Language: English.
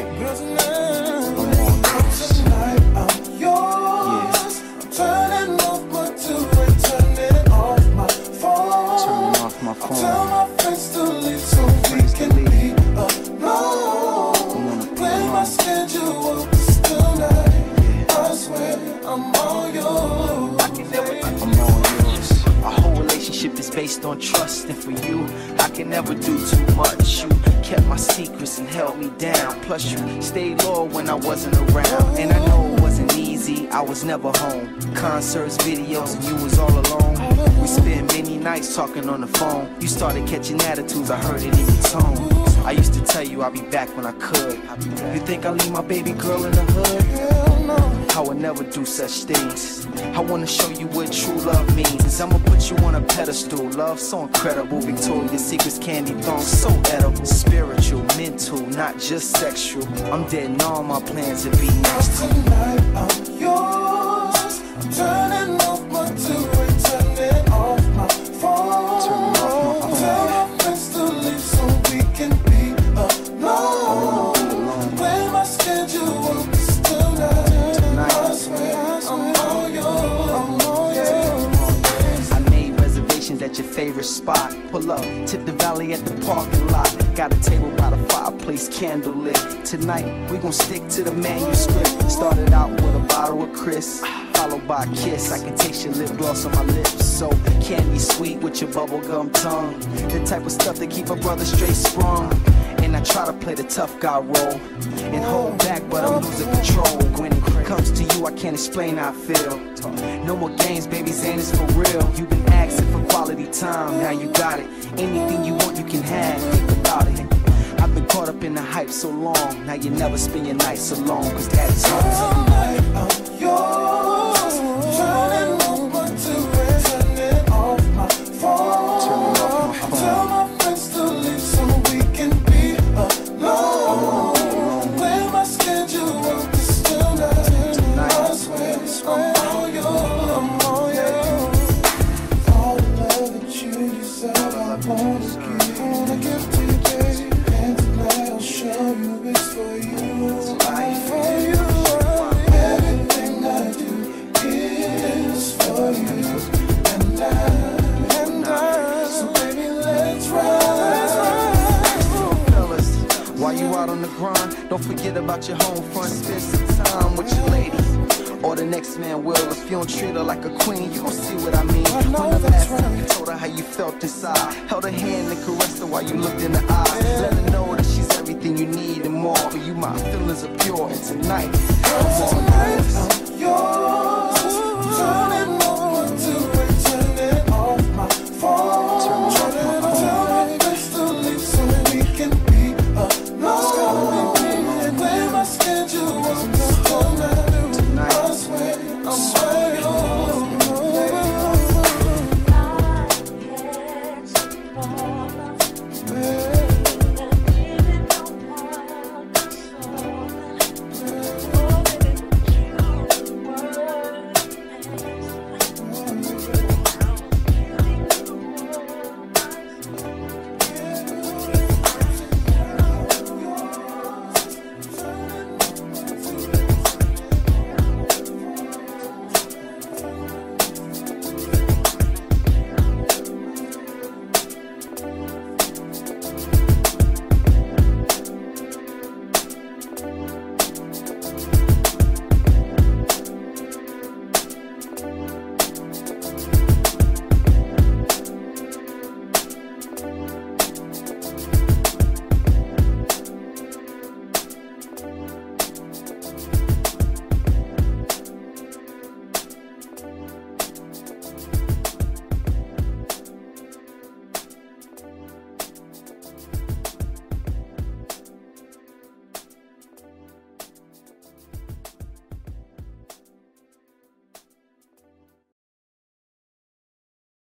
night. Based on trust, and for you, I can never do too much. You kept my secrets and held me down. Plus, you stayed loyal when I wasn't around. And I know it wasn't easy, I was never home. Concerts, videos, and you was all alone. We spent many nights talking on the phone. You started catching attitudes, I heard it in your tone. I used to tell you I'd be back when I could. You think I'll leave my baby girl in the hood? I would never do such things. I wanna show you what true love means. I'ma put you on a pedestal. Love so incredible, Victoria's Secret's candy thong, so edible, spiritual, mental, not just sexual. I'm dead and all my plans to be next. Tonight I'm yours. I'm turning off my TV, turning off my phone. Turning off my phone. Tell my friends to leave so we can be alone. Play my schedule. At your favorite spot, pull up, tip the valley at the parking lot. Got a table by the fireplace, candlelit. Tonight we gon' stick to the manuscript. Started out with a bottle of Chris, followed by a kiss. I can taste your lip gloss on my lips, so candy sweet with your bubblegum tongue. The type of stuff that keep a brother straight sprung. And I try to play the tough guy role and hold back, but I'm losing control. When it comes to you, I can't explain how I feel. No more games, baby, Zane is for real. You've been asking for quality time, now you got it. Anything you want, you can have, think about it. I've been caught up in the hype so long, now you never spend your nights alone, cause that's all. Don't forget about your home front, spend some time with your lady, or the next man will. If you don't treat her like a queen, you gon' see what I mean. When the last time you told her how you felt inside, held her hand and caressed her while you looked in the eyes, let her know that she's everything you need and more. For you, my feelings are pure, and tonight,